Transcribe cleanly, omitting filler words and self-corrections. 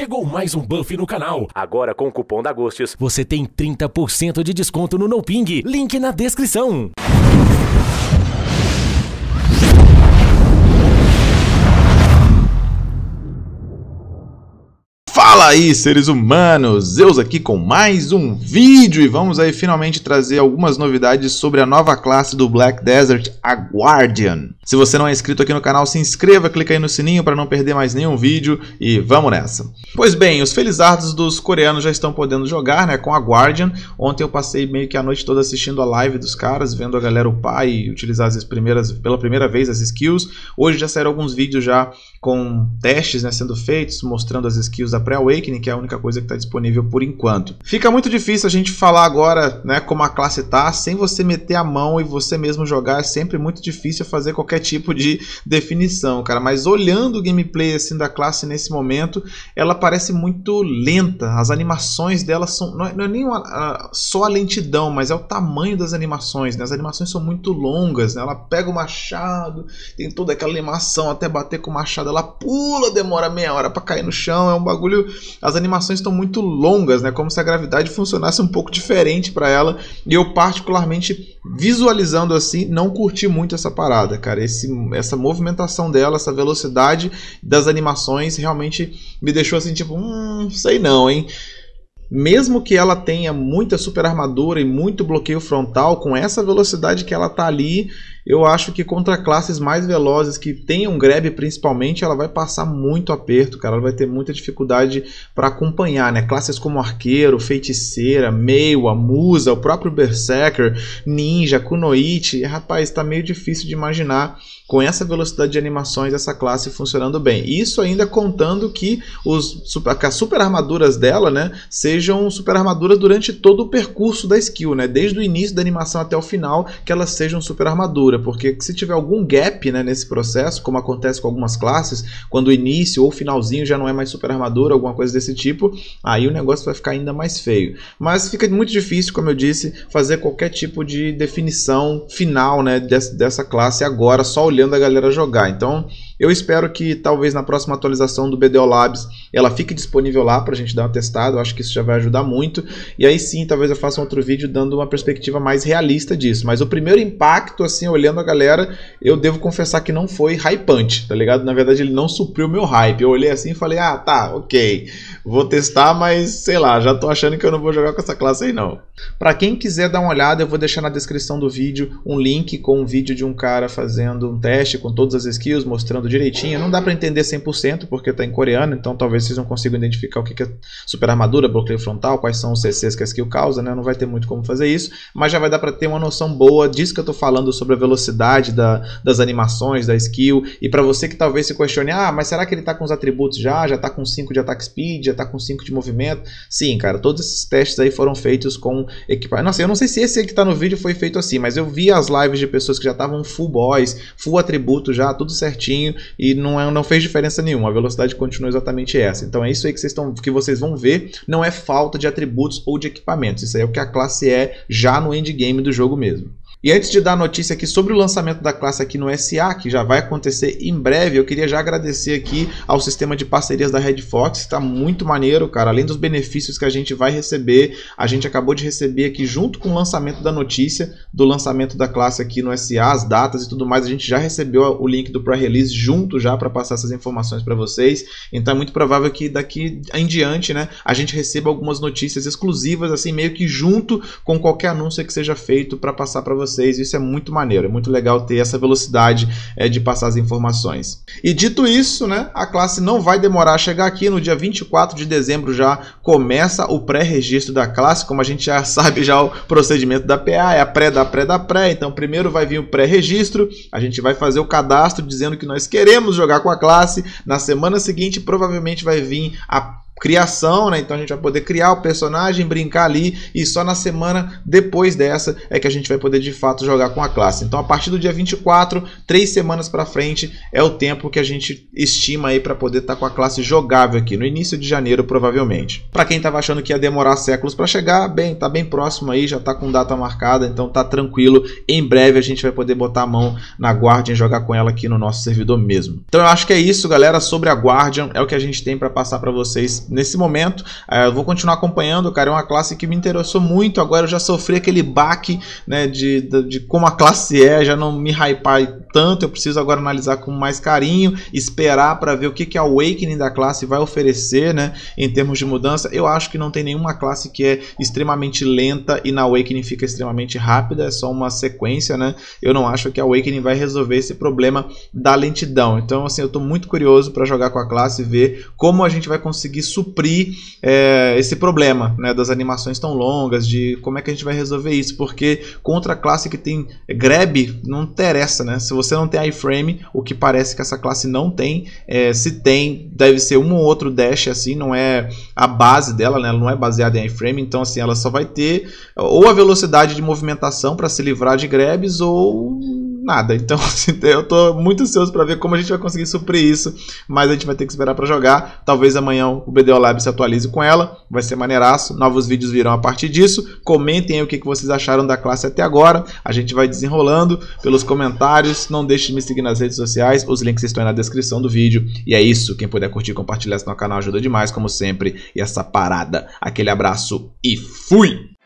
Chegou mais um buff no canal. Agora com o cupom da Ghostz, você tem 30% de desconto no Noping. Link na descrição. Fala aí, seres humanos! Zeus aqui com mais um vídeo e vamos aí finalmente trazer algumas novidades sobre a nova classe do Black Desert, a Guardian. Se você não é inscrito aqui no canal, se inscreva, clica aí no sininho para não perder mais nenhum vídeo e vamos nessa. Pois bem, os felizardos dos coreanos já estão podendo jogar, né, com a Guardian. Ontem eu passei meio que a noite toda assistindo a live dos caras, vendo a galera upar e utilizar pela primeira vez as skills. Hoje já saíram alguns vídeos já com testes, né, sendo feitos, mostrando as skills da pré-awakening, que é a única coisa que está disponível por enquanto. Fica muito difícil a gente falar agora, né, como a classe tá, sem você meter a mão e você mesmo jogar. É sempre muito difícil fazer qualquer tipo de definição, cara, mas olhando o gameplay assim da classe nesse momento, ela parece muito lenta. As animações dela são, não é nem só a lentidão, mas é o tamanho das animações, né? As animações são muito longas, né? Ela pega o machado, tem toda aquela animação até bater com o machado, ela pula, demora meia hora para cair no chão, é um bagulho. As animações estão muito longas, né? Como se a gravidade funcionasse um pouco diferente para ela. E eu particularmente, visualizando assim, não curti muito essa parada, cara. Essa movimentação dela, essa velocidade das animações realmente me deixou assim, tipo, sei não, hein? Mesmo que ela tenha muita super armadura e muito bloqueio frontal, com essa velocidade que ela tá ali, eu acho que contra classes mais velozes, que tenham grab principalmente, ela vai passar muito aperto, cara. Ela vai ter muita dificuldade para acompanhar, né? Classes como arqueiro, feiticeira, a musa, o próprio berserker, ninja, kunoichi. Rapaz, tá meio difícil de imaginar com essa velocidade de animações essa classe funcionando bem. Isso ainda contando que as super armaduras dela, né, sejam super armaduras durante todo o percurso da skill, né, desde o início da animação até o final, que elas sejam super armadura, porque se tiver algum gap, né, nesse processo, como acontece com algumas classes, quando o início ou o finalzinho já não é mais super armadura, alguma coisa desse tipo, aí o negócio vai ficar ainda mais feio. Mas fica muito difícil, como eu disse, fazer qualquer tipo de definição final, né, dessa classe agora, só olhando da galera jogar. Então eu espero que talvez na próxima atualização do BDO Labs ela fique disponível lá pra gente dar uma testada. Eu acho que isso já vai ajudar muito, e aí sim talvez eu faça um outro vídeo dando uma perspectiva mais realista disso. Mas o primeiro impacto, assim, olhando a galera, eu devo confessar que não foi hypante, tá ligado? Na verdade ele não supriu meu hype. Eu olhei assim e falei, ah, tá, ok, vou testar, mas sei lá, já tô achando que eu não vou jogar com essa classe aí não. Pra quem quiser dar uma olhada, eu vou deixar na descrição do vídeo um link com um vídeo de um cara fazendo um teste com todas as skills, mostrando direitinho. Não dá pra entender 100% porque tá em coreano, então talvez vocês não consigam identificar o que é super armadura, bloqueio frontal, quais são os CCs que a skill causa, né? Não vai ter muito como fazer isso, mas já vai dar pra ter uma noção boa disso que eu tô falando sobre a velocidade das animações, da skill. E pra você que talvez se questione, ah, mas será que ele tá com os atributos já tá com 5 de attack speed, já tá com 5 de movimento? Sim, cara, todos esses testes aí foram feitos com equipamento. Nossa, eu não sei se esse que tá no vídeo foi feito assim, mas eu vi as lives de pessoas que já estavam full boys, full atributo já, tudo certinho, e não fez diferença nenhuma. A velocidade continua exatamente essa. Então é isso aí que vocês vão ver. Não é falta de atributos ou de equipamentos. Isso aí é o que a classe é já no endgame do jogo mesmo. E antes de dar a notícia aqui sobre o lançamento da classe aqui no SA, que já vai acontecer em breve, eu queria já agradecer aqui ao sistema de parcerias da Red Fox, tá muito maneiro, cara. Além dos benefícios que a gente vai receber, a gente acabou de receber aqui junto com o lançamento da notícia do lançamento da classe aqui no SA, as datas e tudo mais, a gente já recebeu o link do pré-release junto já para passar essas informações para vocês. Então é muito provável que daqui em diante, né, a gente receba algumas notícias exclusivas assim, meio que junto com qualquer anúncio que seja feito para passar para vocês. Isso é muito maneiro, é muito legal ter essa velocidade de passar as informações. E dito isso, né, a classe não vai demorar a chegar aqui. No dia 24 de dezembro já começa o pré-registro da classe, como a gente já sabe já o procedimento da PA, é a pré. Então primeiro vai vir o pré-registro, a gente vai fazer o cadastro dizendo que nós queremos jogar com a classe. Na semana seguinte provavelmente vai vir a criação, né? Então a gente vai poder criar o personagem, brincar ali, e só na semana depois dessa é que a gente vai poder de fato jogar com a classe. Então a partir do dia 24, 3 semanas para frente é o tempo que a gente estima aí para poder estar com a classe jogável aqui, no início de janeiro provavelmente. Para quem estava achando que ia demorar séculos para chegar, bem, tá bem próximo aí, já tá com data marcada, então tá tranquilo. Em breve a gente vai poder botar a mão na Guardian e jogar com ela aqui no nosso servidor mesmo. Então eu acho que é isso, galera, sobre a Guardian, é o que a gente tem para passar para vocês nesse momento. Eu vou continuar acompanhando, cara, é uma classe que me interessou muito. Agora eu já sofri aquele baque, né, de como a classe é, já não me hypar tanto. Eu preciso agora analisar com mais carinho, esperar para ver o que a Awakening da classe vai oferecer, né, em termos de mudança. Eu acho que não tem nenhuma classe que é extremamente lenta e na Awakening fica extremamente rápida, é só uma sequência, né. Eu não acho que a Awakening vai resolver esse problema da lentidão. Então, assim, eu tô muito curioso para jogar com a classe e ver como a gente vai conseguir suprir esse problema, né, das animações tão longas, de como é que a gente vai resolver isso, porque contra a classe que tem grab, não interessa, né, se você não tem iframe, o que parece que essa classe não tem, se tem, deve ser um ou outro dash, assim, não é a base dela, né, ela não é baseada em iframe, então, assim, ela só vai ter ou a velocidade de movimentação para se livrar de grabs, ou... nada. Então, assim, eu tô muito ansioso para ver como a gente vai conseguir suprir isso, mas a gente vai ter que esperar para jogar. Talvez amanhã o BDO Labs se atualize com ela, vai ser maneiraço, novos vídeos virão a partir disso. Comentem aí o que vocês acharam da classe até agora, a gente vai desenrolando pelos comentários. Não deixe de me seguir nas redes sociais, os links estão aí na descrição do vídeo. E é isso, quem puder curtir e compartilhar isso no canal ajuda demais, como sempre, e essa parada. Aquele abraço e fui!